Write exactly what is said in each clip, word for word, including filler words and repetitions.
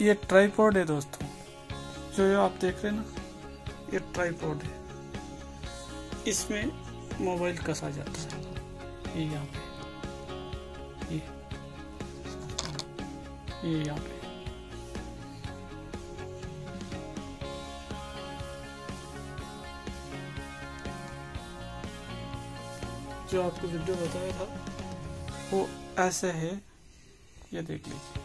ये ट्राइपॉड है दोस्तों, जो ये आप देख रहे हैं ना, ये ट्राइपॉड है, इसमें मोबाइल कसा जाता है। ये यहाँ पे, ये ये यहाँ पे, जो आपको वीडियो बताया था वो ऐसे है, ये देख लीजिए।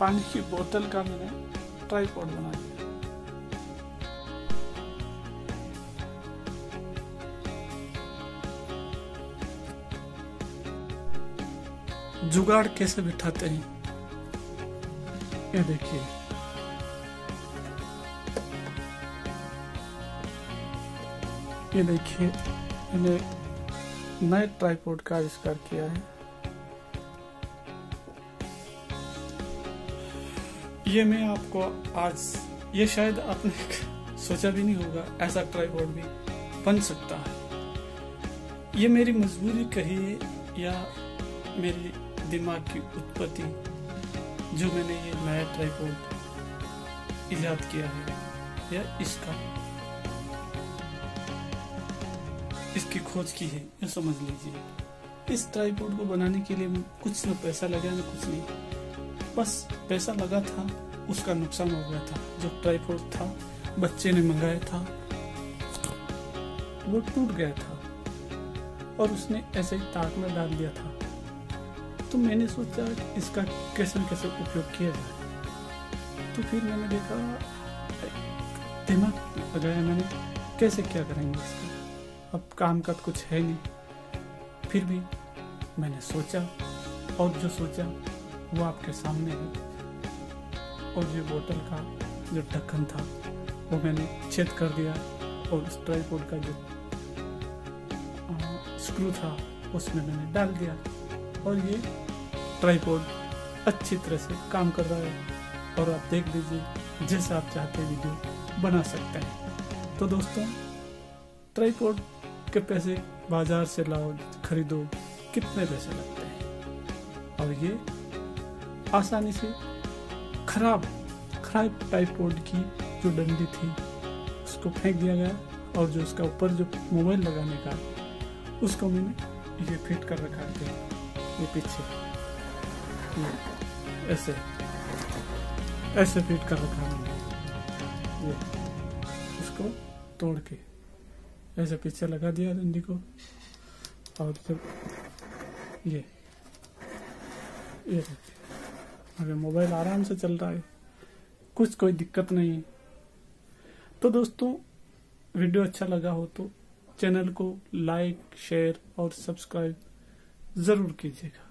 पानी की बोतल का मैंने ट्राइपॉड बना दिया। जुगाड़ कैसे बिठाते हैं ये देखिए। ये देखिए मैंने नए ट्राइपॉड का आविष्कार किया है। ये मैं आपको आज, ये शायद आपने सोचा भी नहीं होगा ऐसा ट्राइपॉड भी बन सकता है। ये मेरी मजबूरी कही या मेरी दिमाग की उत्पत्ति, जो मैंने ये नया ट्राइपॉड इजाद किया है, या इसका इसकी खोज की है, ये समझ लीजिए। इस ट्राइपॉड को बनाने के लिए कुछ न पैसा लगा न कुछ नहीं, बस पैसा लगा था उसका नुकसान हो गया था। जो ट्राइपॉड था बच्चे ने मंगाया था वो टूट गया था और उसने ऐसे ही ताक में डाल दिया था। तो मैंने सोचा इसका कैसे कैसे उपयोग किया जाए। तो फिर मैंने देखा, दिमाग लगाया मैंने कैसे क्या करेंगे इसका, अब काम का कुछ है नहीं। फिर भी मैंने सोचा और जो सोचा वो आपके सामने है। और ये बोतल का जो ढक्कन था वो मैंने छेद कर दिया और उस ट्राइपॉड का जो स्क्रू था उसमें मैंने डाल दिया और ये ट्राइपॉड अच्छी तरह से काम कर रहा है। और आप देख लीजिए, जैसा आप चाहते हैं वीडियो बना सकते हैं। तो दोस्तों, ट्राइपॉड के पैसे बाजार से लाओ, खरीदो, कितने पैसे लगते हैं। और ये आसानी से खराब खराब ट्राइपॉड की जो डंडी थी उसको फेंक दिया गया और जो उसका ऊपर जो मोबाइल लगाने का, उसको मैंने ये फिट कर रखा है। ये पीछे ये ऐसे ऐसे फिट कर रखा है, ये इसको तोड़ के ऐसे पीछे लगा दिया डंडी को। और फिर ये ये अगर मोबाइल आराम से चल रहा है, कुछ कोई दिक्कत नहीं। तो दोस्तों, वीडियो अच्छा लगा हो तो चैनल को लाइक, शेयर और सब्सक्राइब जरूर कीजिएगा।